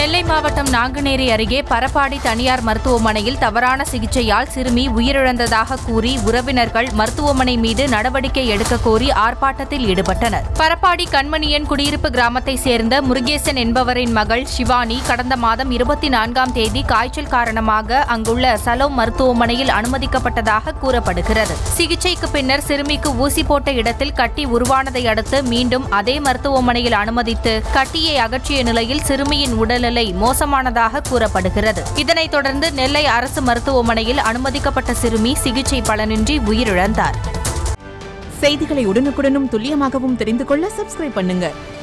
நெல்லை மாவட்டம் நாங்குநேரி அருகே பரப்பாடி தனியார் மருத்துவமனையில் தவறான சிகிச்சையால் சிறுமி உயிரிழந்ததாக கூறி உறவினர்கள் மருத்துவமனை மீது நடவடிக்கை எடுக்க கோரி ஆர்ப்பாட்டத்தில் ஈடுபட்டனர். பரப்பாடி கண்மணியன் குடியிருப்பு கிராமத்தை சேர்ந்த முருகேசன் என்பவரின் மகள் சிவானி கடந்த மாதம் 24ஆம் தேதி காய்ச்சல் காரணமாக அங்குள்ள சலோ மருத்துவமனையில் அனுமதிக்கப்பட்டதாக கூறப்படுகிறது. சிகிச்சைக்கு பின்னர் சிறுமிக்கு ஊசி போட்ட இடத்தில் கட்டி உருவானதை அடுத்து மீண்டும் அதே மருத்துவமனையில் அனுமதித்து கட்டியை அகற்றிய நிலையில் சிறுமியின் உடல்நிலை மோசமானதாக கூறப்படுகிறது. இதனைத் தொடர்ந்து நெல்லை அரசு மருத்துவமனையில் அனுமதிக்கப்பட்ட சிறுமி சிகிச்சை பலனின்றி உயிரிழந்தார். செய்திகளை உடனுக்குடனும் துல்லியமாகவும் தெரிந்து கொள்ள சப்ஸ்கிரைப் பண்ணுங்க.